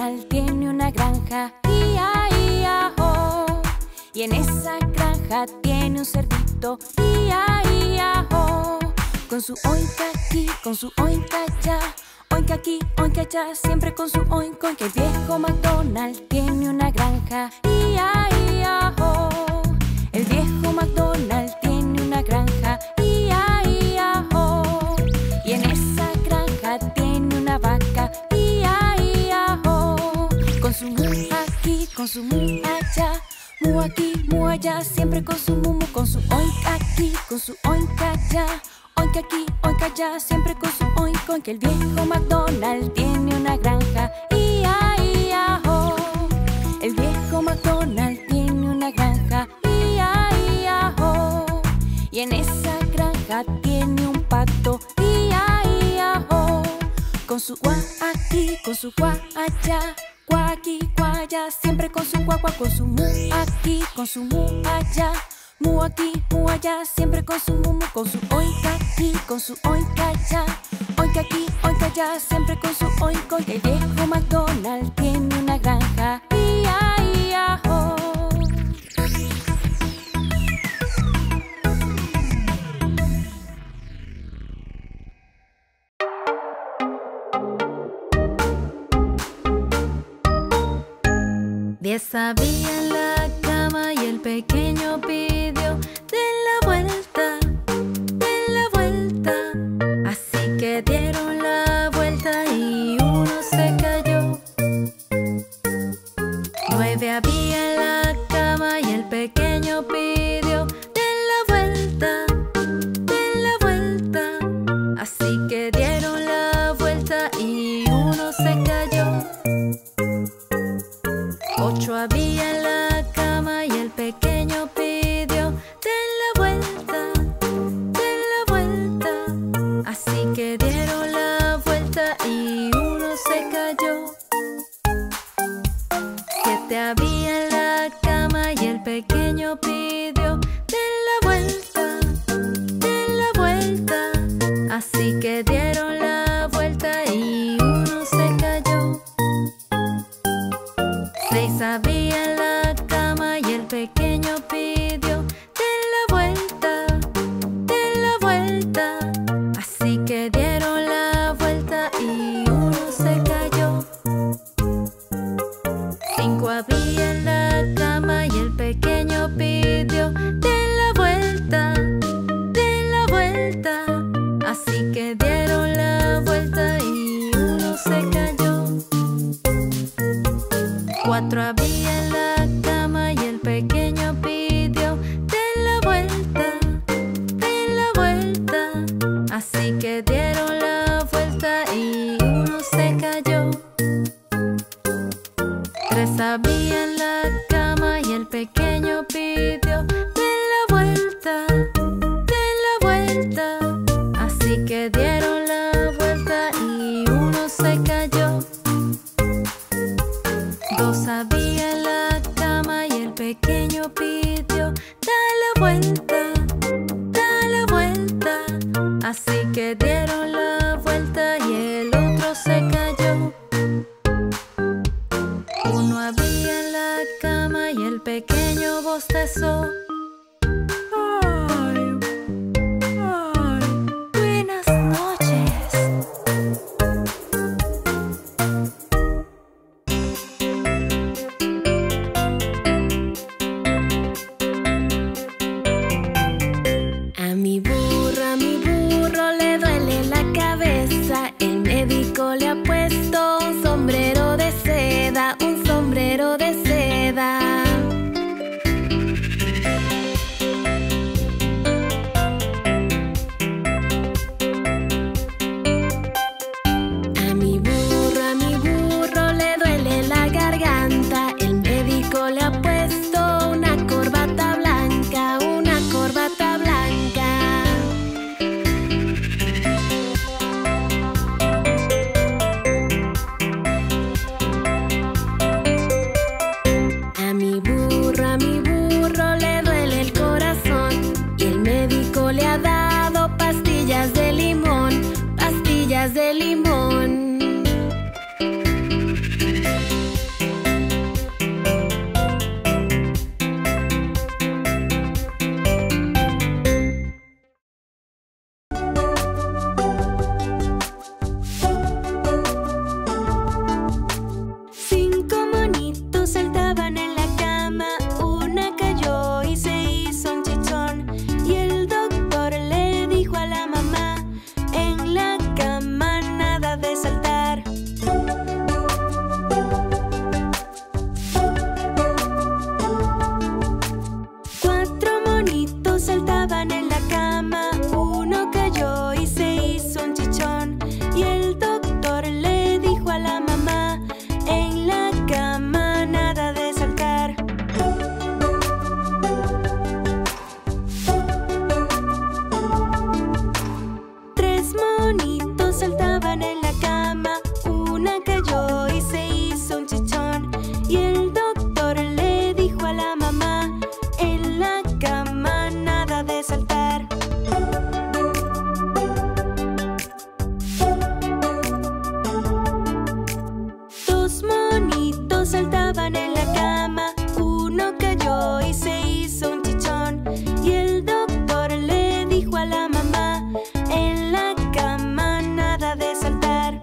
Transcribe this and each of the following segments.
final tiene una granja, ia, ia, oh. Y en esa granja tiene un cerdito, ia, ia, oh. Con su oinca aquí, con su oinca allá, oinca aquí, oinca allá, siempre con su oinca, oinca. El viejo McDonald tiene una granja, ia, ia, oh. El viejo McDonald tiene una granja, ia, ia, oh. Y en esa granja tiene una vaca, ia, ia, oh. Con su mu aquí, con su mu allá, mu aquí, mu allá, siempre con su mu, mu. Con su oinca aquí, con su oinca allá, oinca aquí, oinca allá, siempre con su oinca, oinca. El viejo McDonald tiene una granja, ia, ia, oh. El viejo McDonald tiene una granja, ia, ia, oh. Y en esa granja tiene un pato, ia, ia, oh. Con su gua aquí, con su gua allá, gua aquí, gua allá, siempre con su gua, gua. Con su mu aquí, con su mu allá, mu aquí, mu allá, siempre con su mu, mu. Con su oinca aquí, con su oinca allá, oinca aquí, oinca allá, siempre con su oinca, oinca. El viejo McDonald tiene una granja, ia, ia, oh. Diez había en la cama y el pequeño pidió: den la vuelta, den la vuelta. Así que dieron la vuelta y uno se cayó. Nueve había en la cama y el pequeño pidió: den la vuelta, den la vuelta. Así que dieron la vuelta y uno se cayó. Ocho había en la cama y el pequeño pidió: den la vuelta, así que dieron la vuelta y uno se cayó. Siete había en la cama y el pequeño pidió: den la vuelta, así que dieron la vuelta y uno se cayó. Seis había en la cama y el pequeño pidió: den la vuelta, así que dieron la vuelta y uno se cayó. Cinco había en la cama y el pequeño pidió: estaban en la cama, uno cayó y se hizo un chichón. Y el doctor le dijo a la mamá, en la cama nada de saltar. Tres monitos saltaban en la cama, una cayó y se hizo un chichón. Y el doctor le dijo a la mamá, en la cama nada de saltar. Dos monitos saltaban en la cama, uno cayó y se hizo un chichón. Y el doctor le dijo a la mamá, en la cama nada de saltar.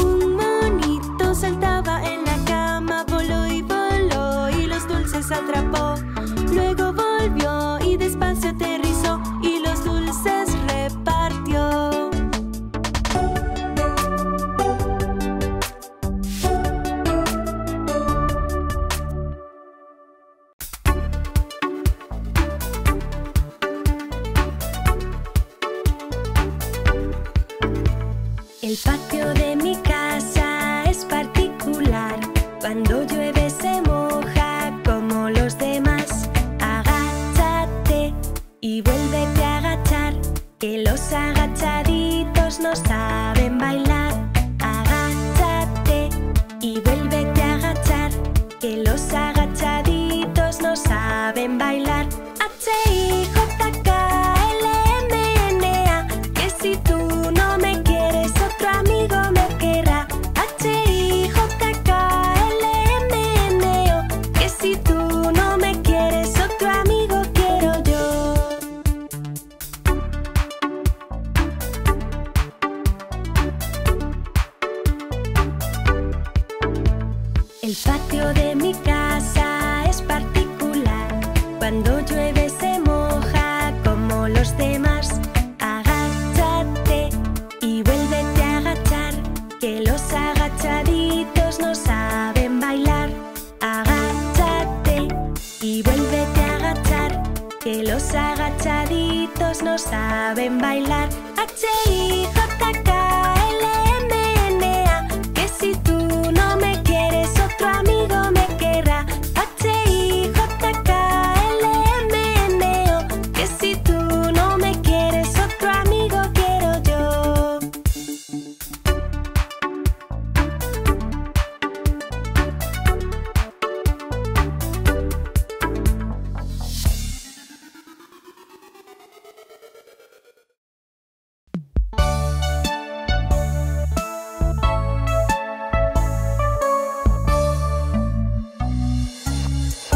Un monito saltaba en la cama, voló y los dulces atrapó. Luego volvió y despacio aterrizó y los dulces repartió. El patio de mi casa es particular. Cuando llueve se moja como los demás. Agáchate y vuélvete a agachar, que los agachaditos no saben bailar. Agáchate y vuélvete a agachar, que los agachaditos no saben bailar. H-I-J-K-L-M-N-A, que si tú no me quieres otro amigo me querrá. H-I-J-K-L-M-N-O, que si tú no me quieres otro amigo quiero yo. El patio de mi casa es particular. Cuando llueve se moja como los demás. Agáchate y vuélvete a agachar, que los agachaditos no saben bailar. Agáchate y vuélvete a agachar, que los agachaditos no saben bailar. H-I-J-K-L-M-N-A, que si tú no me quieres otro amigo me querrá. H-I-J-K-L-M-N-O, que si tú no me quieres otro amigo quiero yo.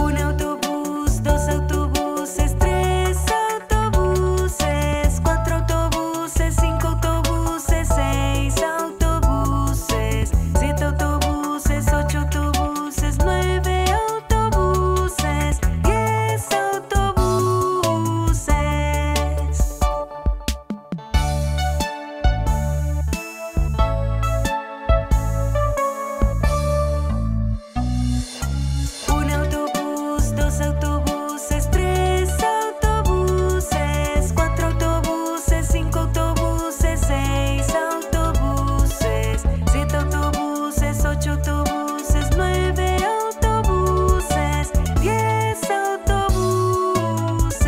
Un autobús, dos autobuses, tres autobuses, cuatro autobuses, cinco autobuses, seis autobuses, siete autobuses, ocho autobuses, nueve autobuses, diez autobuses. Un autobús, dos autobuses, tres autobuses, cuatro autobuses, cinco autobuses, seis autobuses, siete autobuses, ocho autobuses, nueve autobuses, diez autobuses.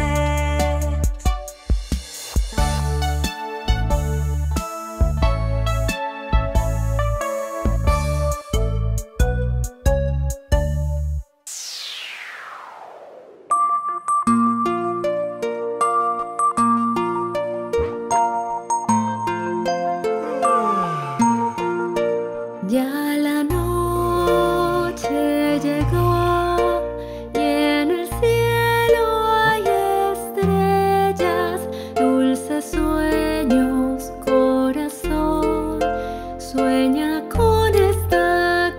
Ya la noche llegó y en el cielo hay estrellas, dulces sueños, corazón, sueña con esta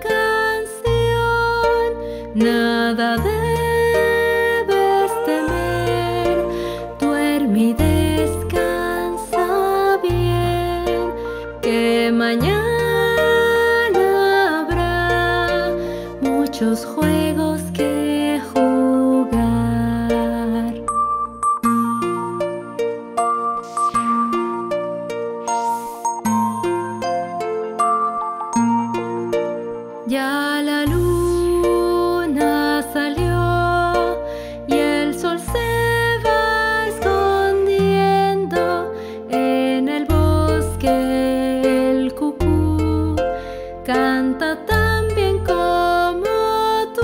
canción. Nada debes temer, duerme y descansa bien, que mañana muchos juegos que jugar. Ya la luna salió y el sol se va escondiendo. En el bosque el cucú canta tan bien como tú.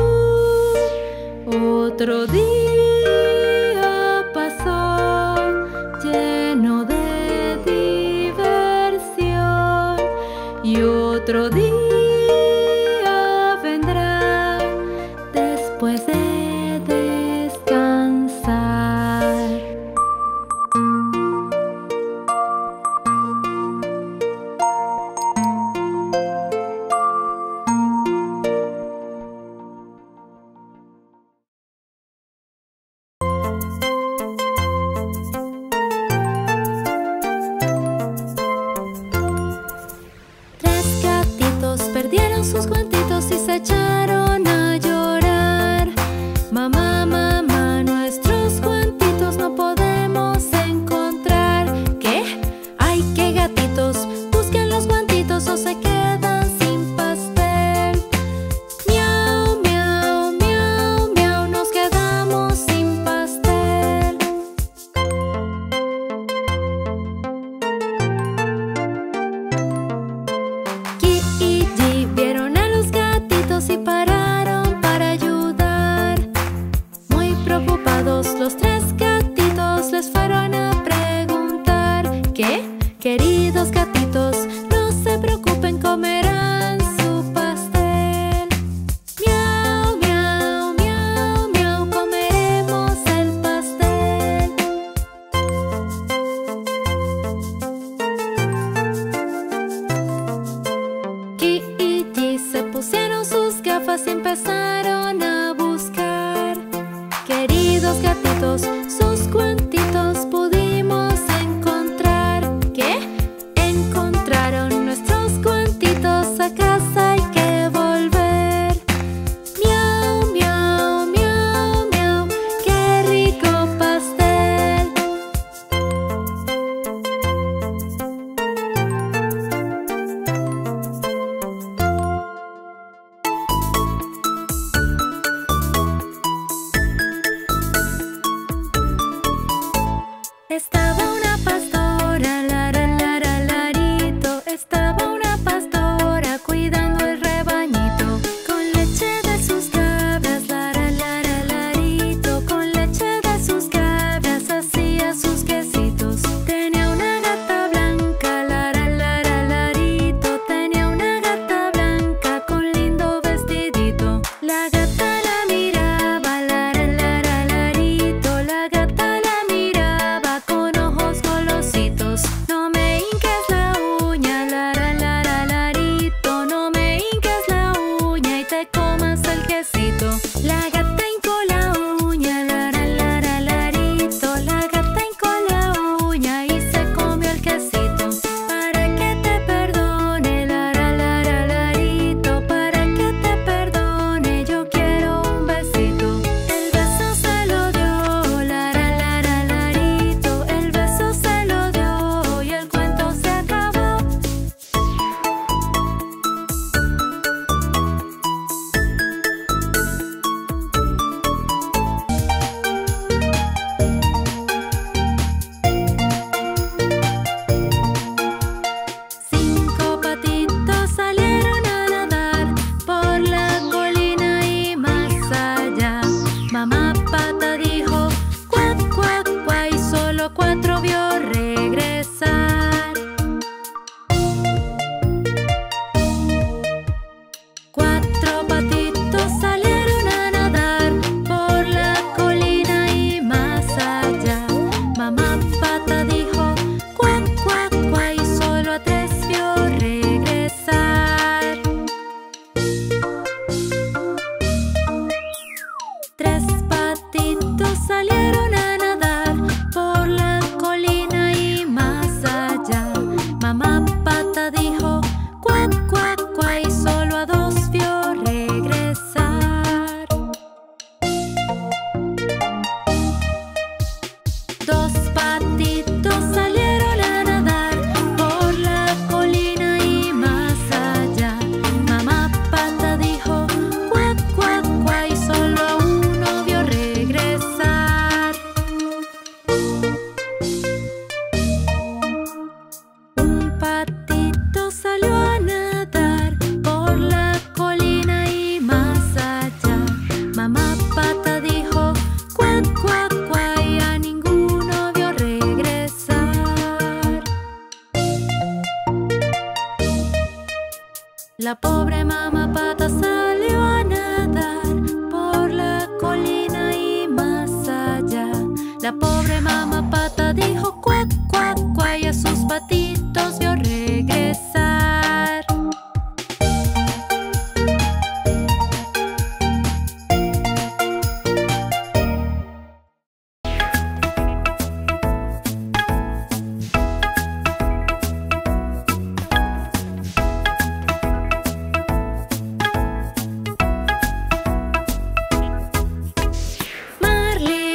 Otro día pasó lleno de diversión, y otro día después de descansar. Tres gatitos perdieron sus guantitos y se echaron a llorar. Mamá, mamá, nuestros guantitos no podemos encontrar. ¿Qué? ¡Ay, qué gatitos! Busquen los guantitos o se quedan sin pastel. Miau, miau, miau, miau, nos quedamos sin pastel. Ki y Yi vieron a los gatitos y pararon para ayudar. Preocupados, los tres gatitos les fueron a preguntar. ¿Qué? Queridos gatitos, no se preocupen, comerán su pastel. Miau, miau, miau, miau, comeremos el pastel. Ki y Yi se pusieron sus gafas y empezaron a buscar. Queridos gatitos, sus guantitos pudimos encontrar. ¿Qué? Encontraron nuestros guantitos, a casa hay que volver. Miau, miau, miau, miau, qué rico pastel.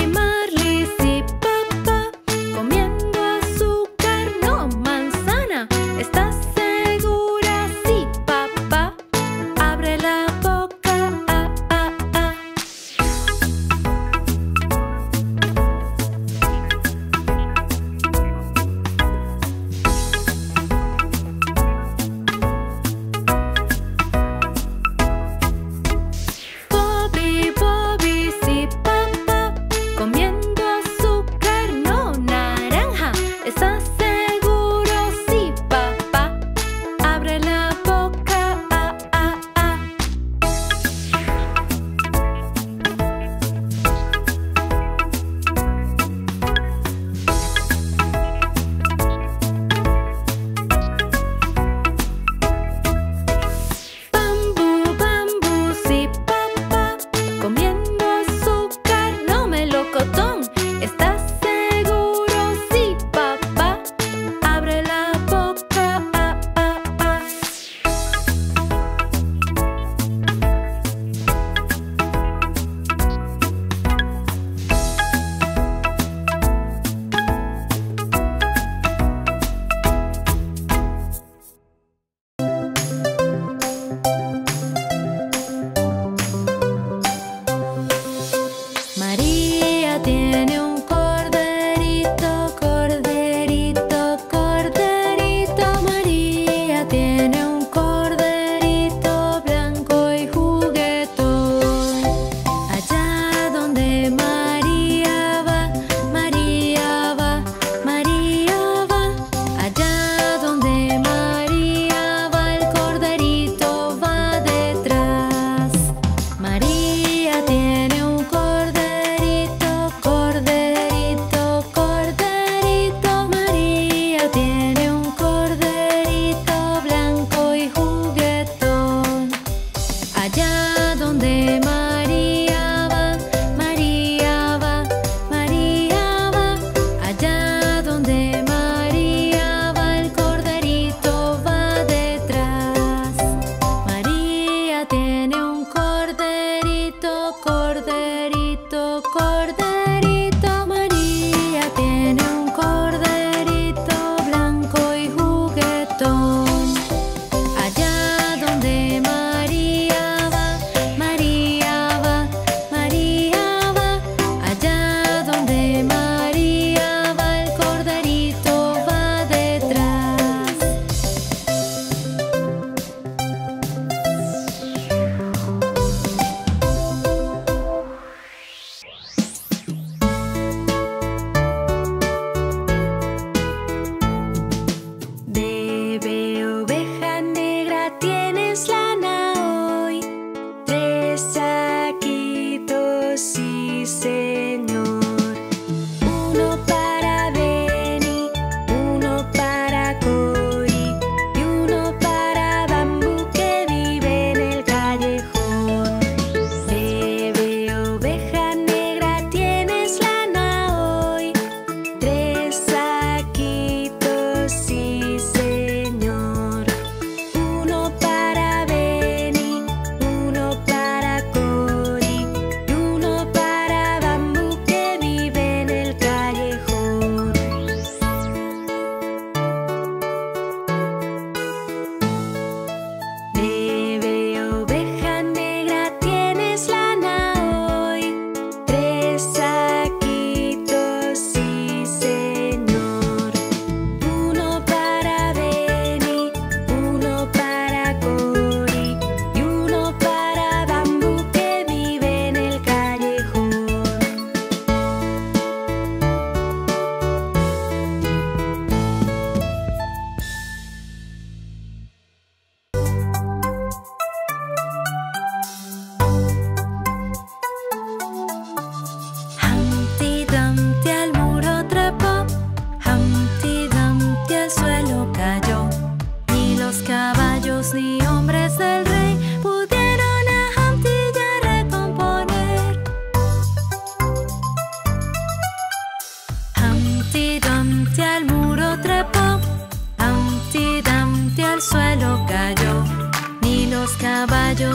Marley, si papá comiendo azúcar, no manzana.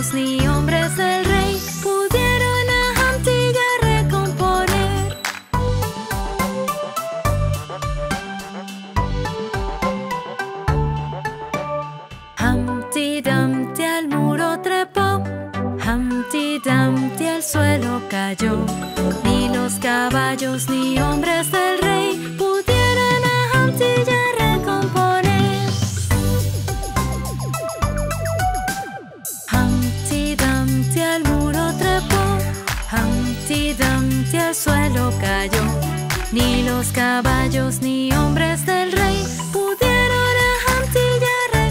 magos ni hombres del rey pudieron a Antigua recomponer. Humpty Dumpty al muro trepó, Humpty Dumpty al suelo cayó. Ni los caballos ni hombres del rey pudieron a Humpty recomponer. Humpty Dumpty al muro trepó, Humpty Dumpty al suelo cayó. Ni los caballos ni hombres del rey pudieron a Humpty recomponer.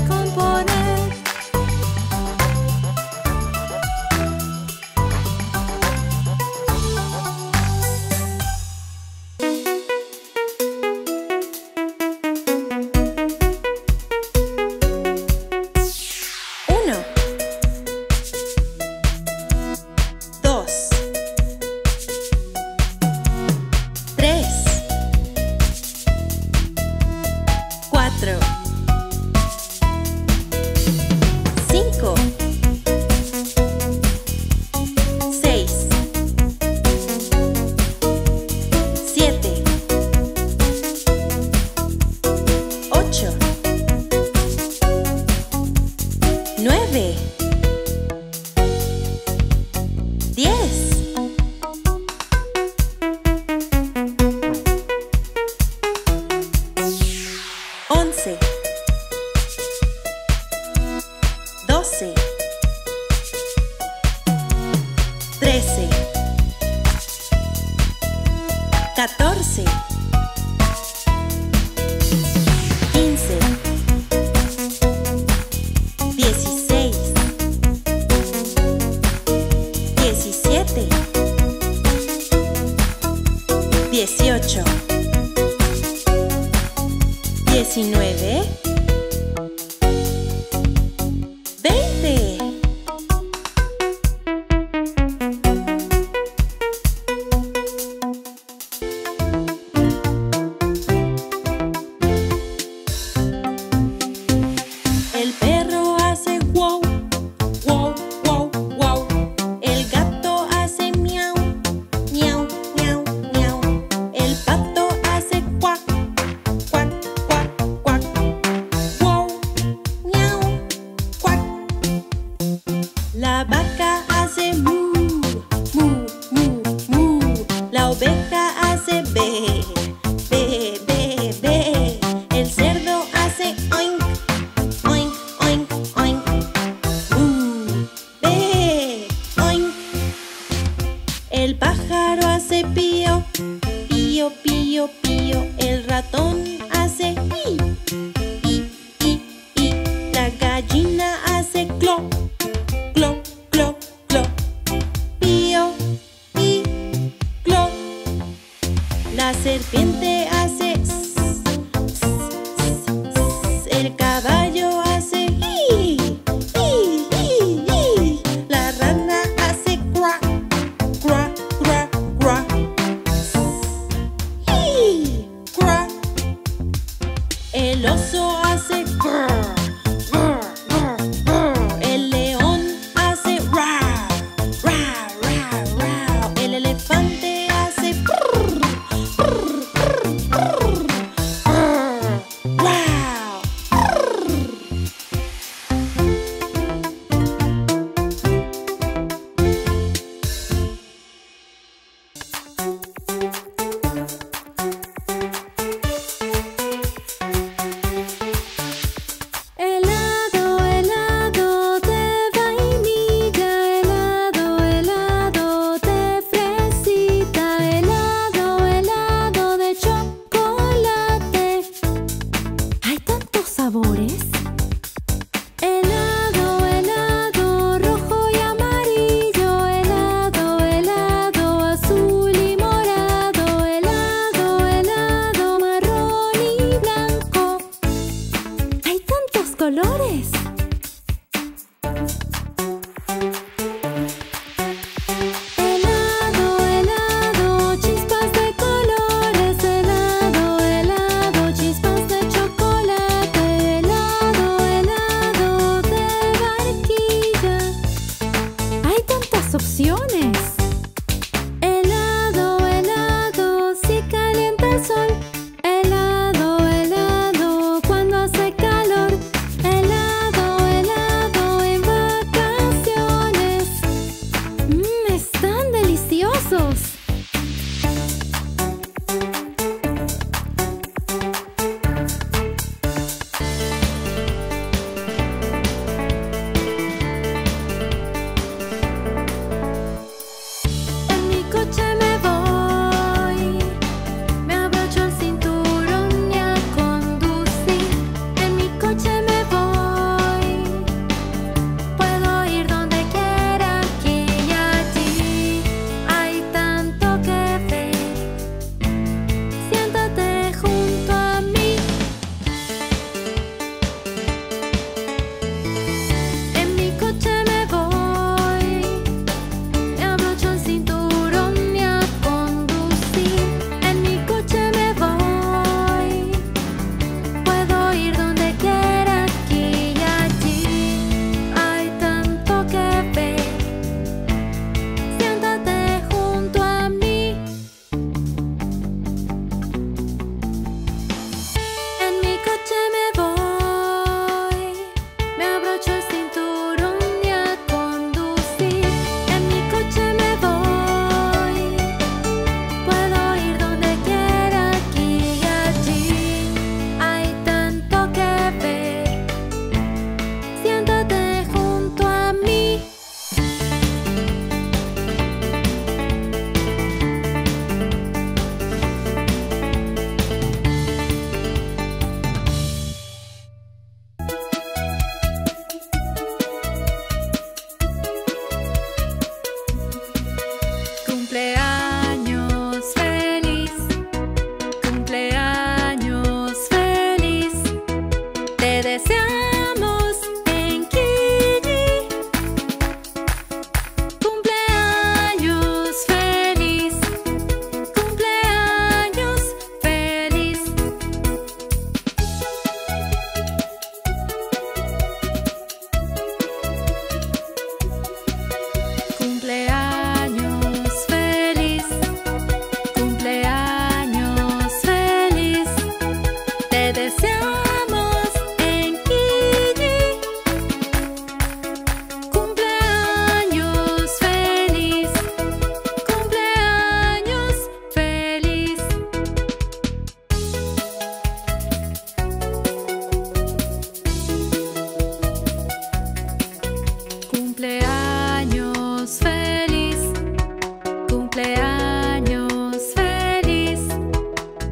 Cumpleaños feliz,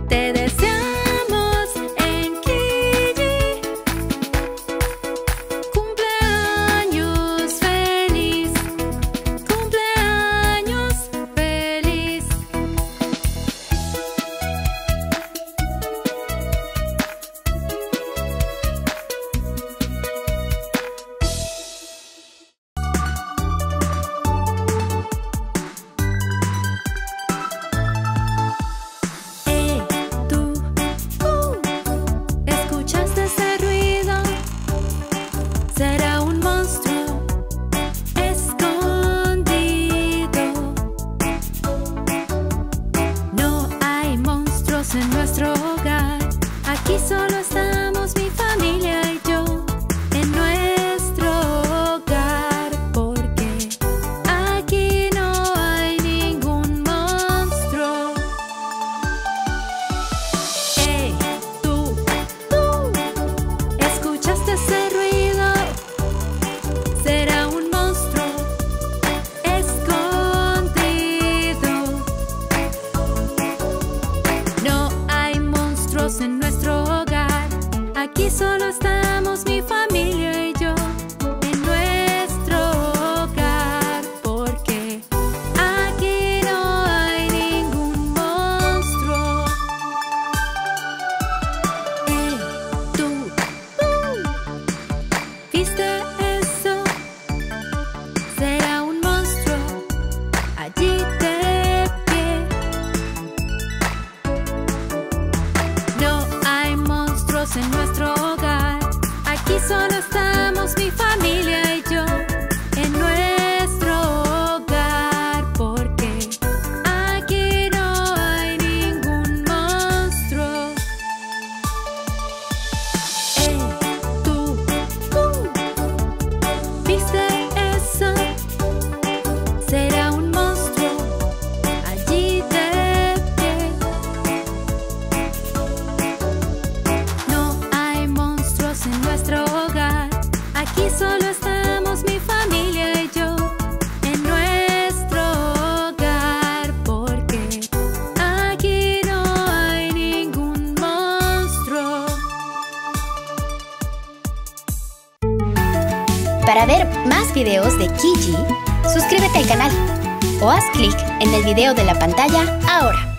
te deseamos en Kili. Cumpleaños feliz, cumpleaños feliz. En nuestro hogar, aquí solo estamos mi familia y yo, en nuestro hogar, porque aquí no hay ningún monstruo. Hey, tú, ¿escuchaste ese ruido? Será un monstruo escondido. En nuestro hogar, aquí solo estamos mi familia y yo, en nuestro hogar, porque aquí no hay ningún monstruo. Hey, tú, ¿viste eso? Será un monstruo allí de pie. En nuestro hogar, aquí solo estamos mi familia y yo, en nuestro hogar, porque aquí no hay ningún monstruo. Hey, tú, ¿viste eso? Será un monstruo allí de pie. No hay monstruos en nuestro hogar, aquí solo estamos mi familia y yo, en nuestro hogar, porque aquí no hay ningún monstruo. Para ver más videos de Kili, suscríbete al canal o haz clic en el video de la pantalla ahora.